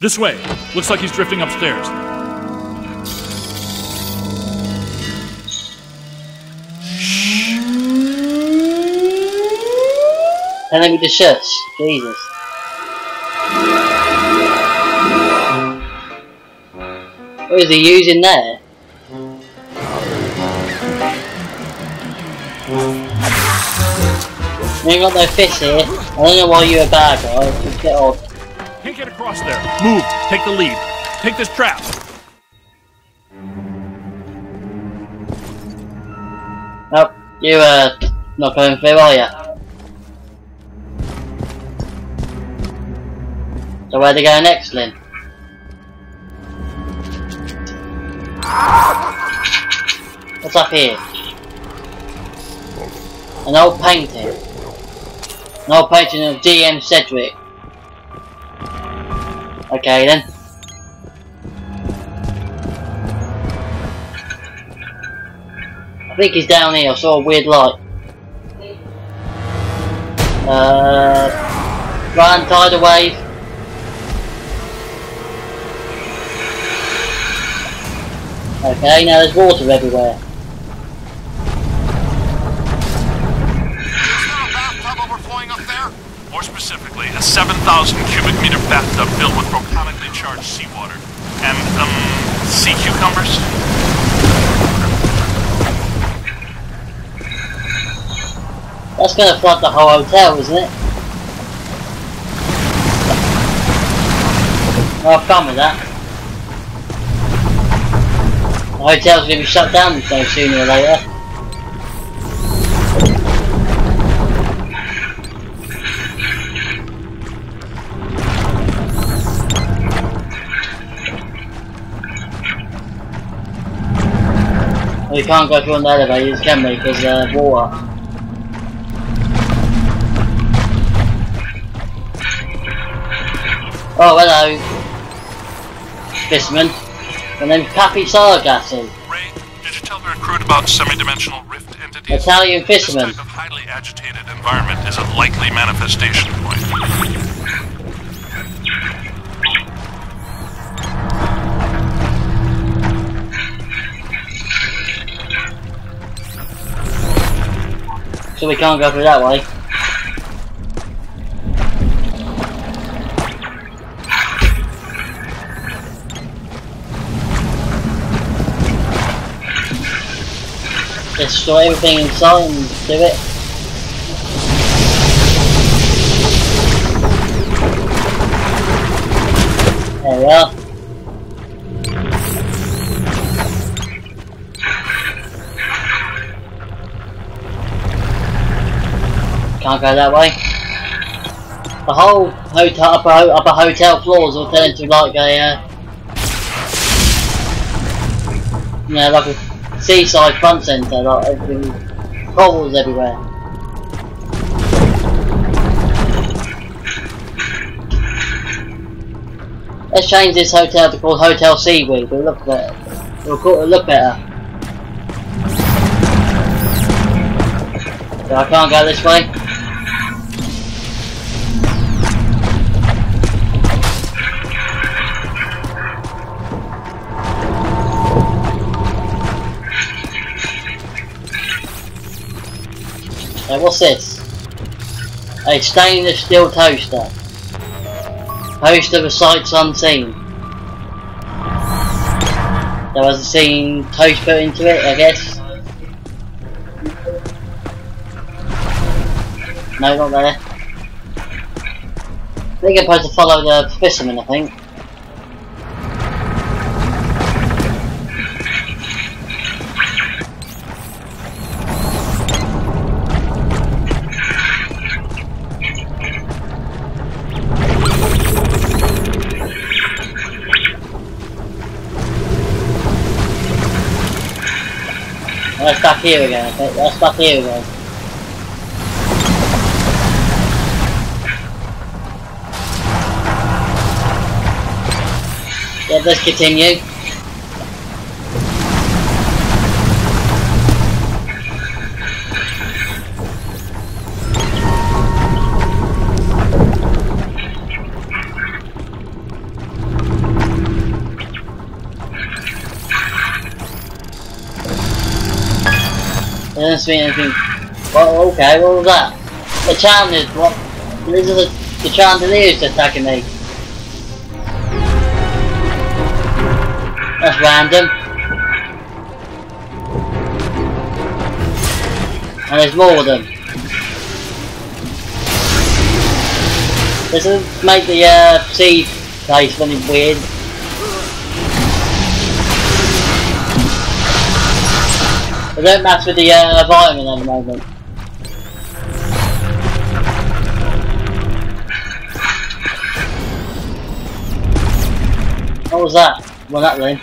This way. Looks like he's drifting upstairs. Shh. Telling me to shush. Jesus. What is he using there? We ain't got no fish here. I don't know why you're a bad guy. Just get off. Can't get across there. Move. Take the lead. Take this trap. Nope. You're not going through, are you? So where to go next, Lynn? What's up here? An old painting. An old painting of DM Sedgwick. Okay then. I think he's down here. I saw a weird light. Run, tidal wave. Okay, now there's water everywhere. More specifically, a 7,000 cubic meter bathtub filled with protonically charged seawater and, sea cucumbers? That's gonna flood the whole hotel, isn't it? Well, I've come with that. The hotel's gonna be shut down so sooner or later. We can't go through on the elevators, can we? Because water. Oh, hello, fisherman. My name's Papi Sargassi. Ray, did you tell the recruit about semi-dimensional rift entities? Italian fisherman. This type of highly agitated environment is a likely manifestation point. So we can't go through that way. Destroy everything inside and do it. There we are. Can't go that way. The whole hotel, upper hotel floors will turn into like a, you know, like a seaside front centre, like everything, cobbles everywhere. Let's change this hotel to called Hotel Seaweed. It'll look better. It'll look better. So I can't go this way. What's this? A stainless steel toaster. Toaster with sights unseen. There was a seen toast put into it, I guess. No, not there. I think I'm supposed to follow the fisherman, I think. That's back here again, okay? That's back here again. Yeah, let's continue. sense to me anything. Well, okay, what was that? The charm is what? This is the chandelier is attacking me. That's random. And there's more of them. This will make the sea place running weird. I don't mess with the environment at the moment. What was that? Well, that way.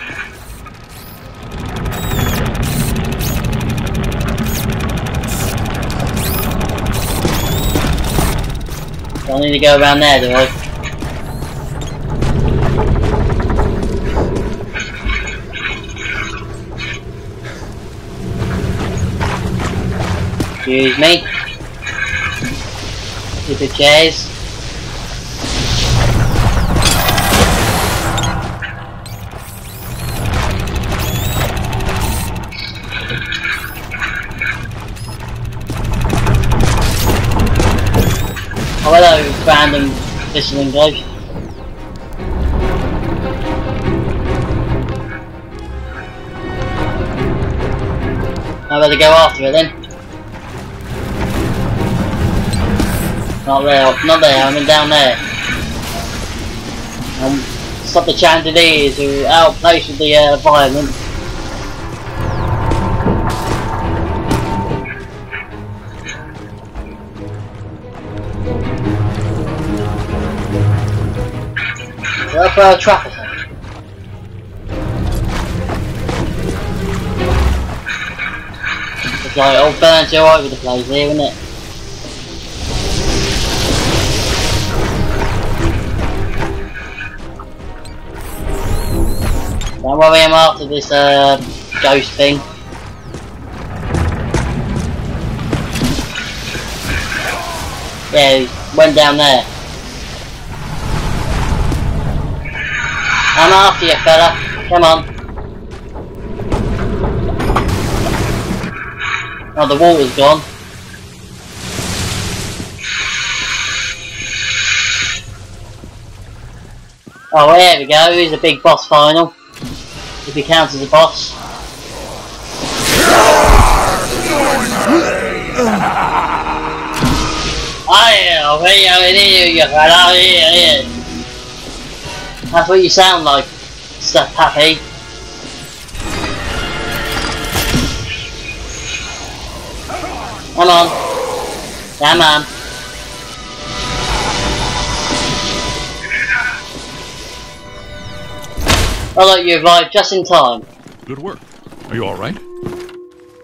I need to go around there, do I? Excuse me. With the chairs. Oh, hello, random listening bloke. I better go after it then. Not there, I mean down there. Stop the chandeliers who are out of place with the environment. Where for our trap attack? It's like old furniture all over the place here, isn't it? Don't worry, I'm after this ghost thing. Yeah, he went down there. I'm after you, fella. Come on. Oh, the water's gone. Oh, well, here we go. Here's a big boss final. If he counts as a boss. Aye, here, that's what you sound like, Sir Papi. Come on. Come on. Oh look, you arrived just in time. Good work. Are you alright?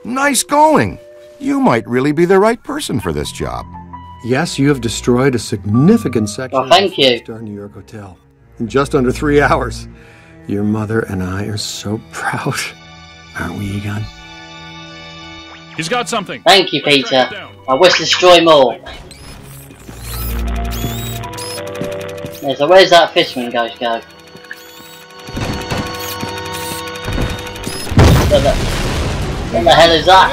Nice going. You might really be the right person for this job. Yes, you have destroyed a significant section of the five-star New York Hotel. In just under 3 hours. Your mother and I are so proud. Aren't we, Egon? He's got something. Thank you, Peter. I wish to destroy more. Yeah, so where's that fisherman ghost go? What the hell is that?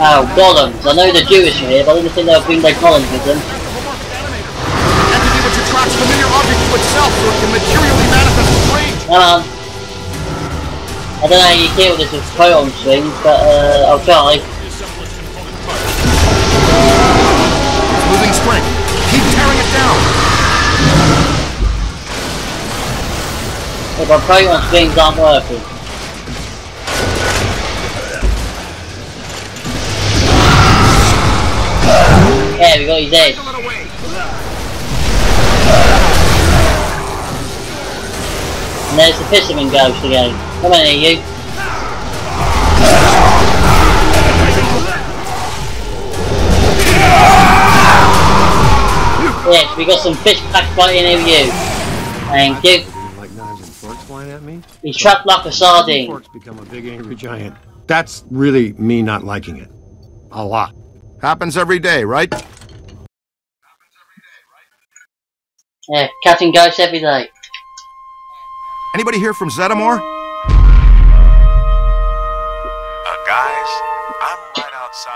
Oh, golems. I know the Jewish are here, but I didn't think they would bring their golems with them. Entity which attracts familiar objects to itself so it can materially manifest its rage. Come on. I don't know how you deal with this with proton swings, but I'll try. Moving spring. Keep tearing it down. If my proton swings aren't working. Yeah, we got his head. And there's the fisherman ghost again. Come on here, you. Yes, we got some fish back biting in here, you. Thank you. Like knives and forks flying at me? He's trapped like a sardine. Forks become a big angry giant. That's really me not liking it. A lot. Happens every day, right? Yeah, catching ghosts every day. Anybody here from Zetamore? Guys?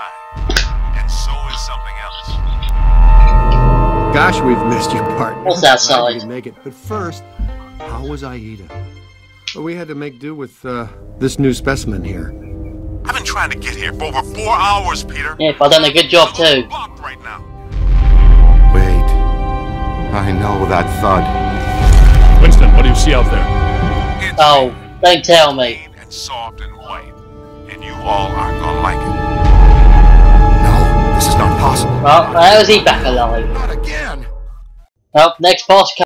time. And so is something else. Gosh, we've missed you, partner. What's that, Sully? But first, how was Aida? Well, we had to make do with this new specimen here. I've been trying to get here for over 4 hours, Peter. Yeah, I've done a good job too. Blocked right now. Wait, I know that thud. Winston, what do you see out there? It's don't tell me. And soft and white, and you all aren't gonna like it. No, this is not possible. Well, how is he back alive? Not again. Well, next boss.